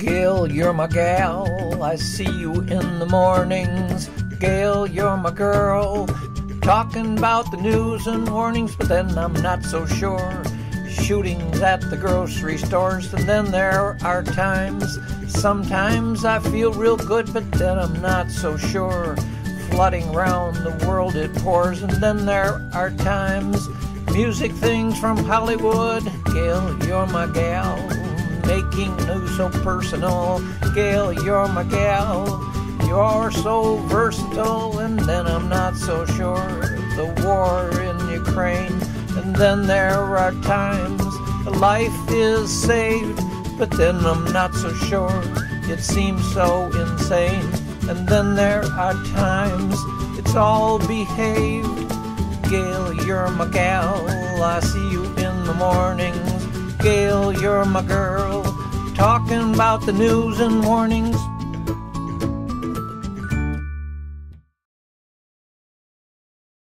Gayle, you're my gal, I see you in the mornings. Gayle, you're my girl, talking about the news and warnings, but then I'm not so sure. Shootings at the grocery stores, and then there are times, sometimes I feel real good, but then I'm not so sure. Flooding round the world it pours, and then there are times, music things from Hollywood. Gayle, you're my gal, making news so personal. Gayle, you're my gal, you're so versatile, and then I'm not so sure. The war in Ukraine, and then there are times life is saved, but then I'm not so sure. It seems so insane, and then there are times it's all behaved. Gayle, you're my gal, I see you in the mornings. Gayle, you're my girl, talking about the news and warnings.